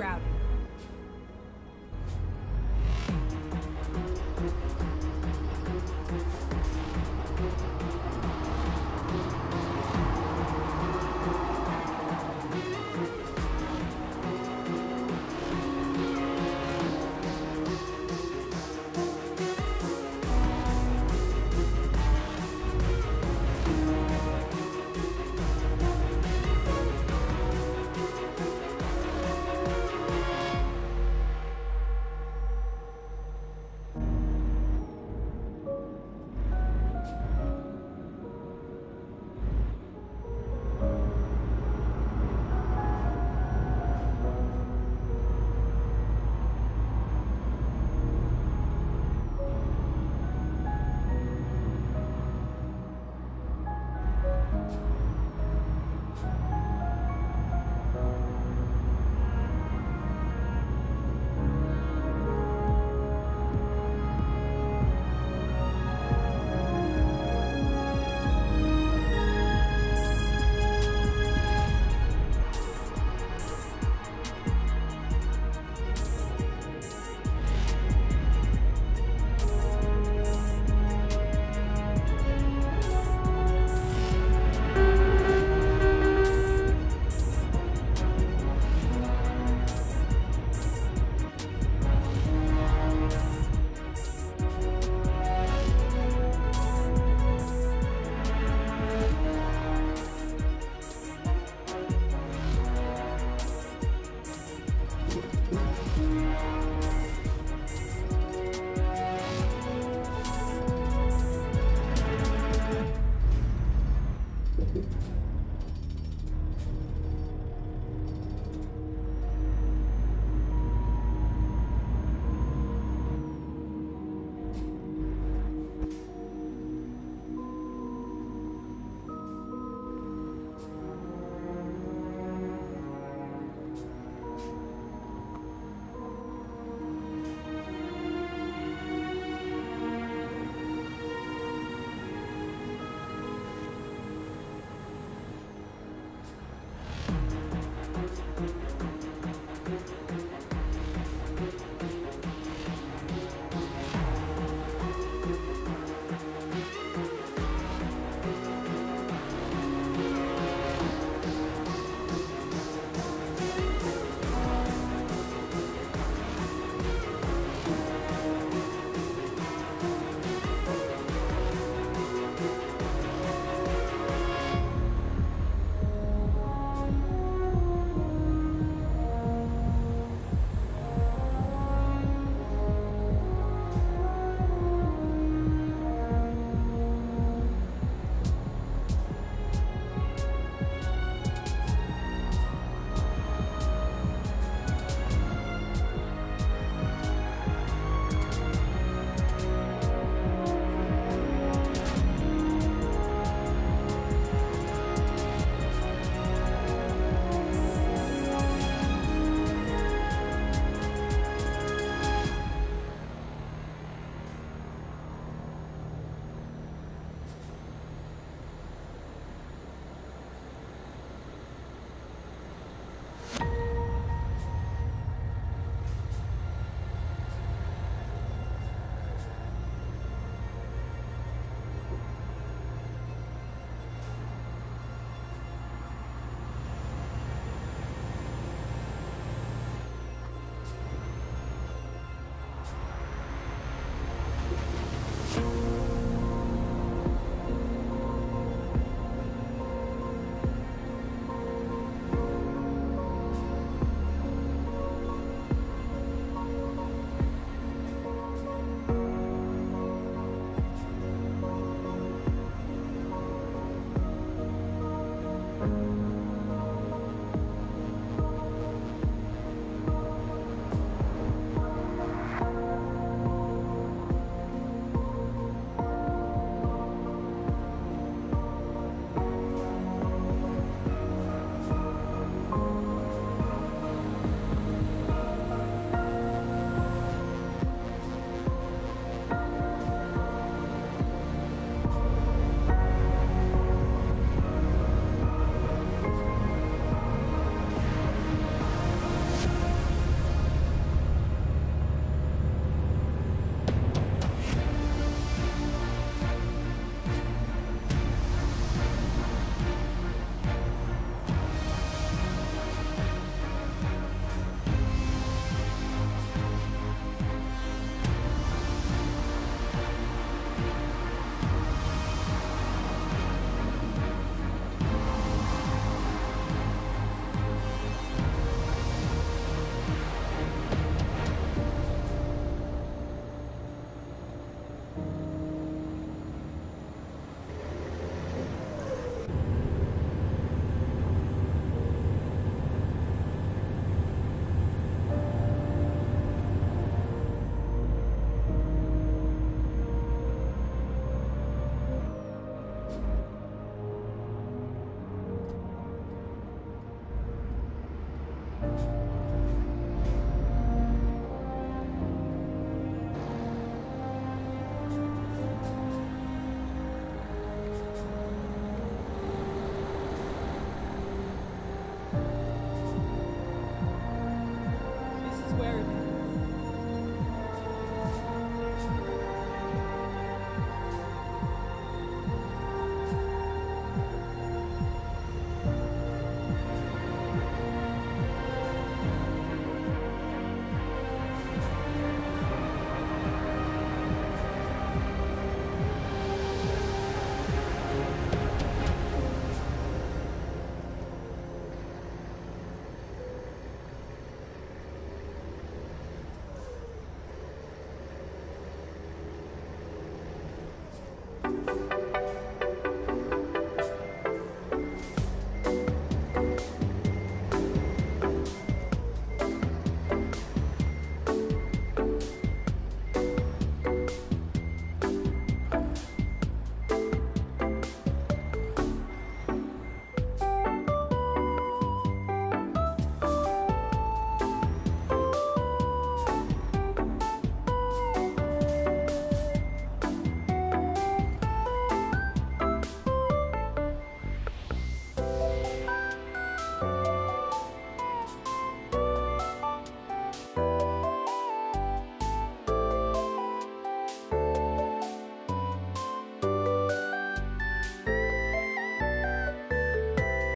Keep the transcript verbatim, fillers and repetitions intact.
rerouted.